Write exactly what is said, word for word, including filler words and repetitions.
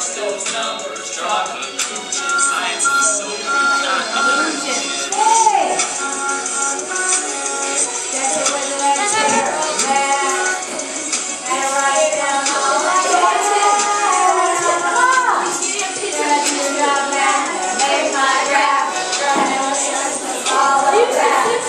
Those numbers, draw conclusions, science is so good, not illusions. Hey! That's it with the last year of that. And right now, all I got to do is just do my math, make my rap, and I'm just gonna follow that.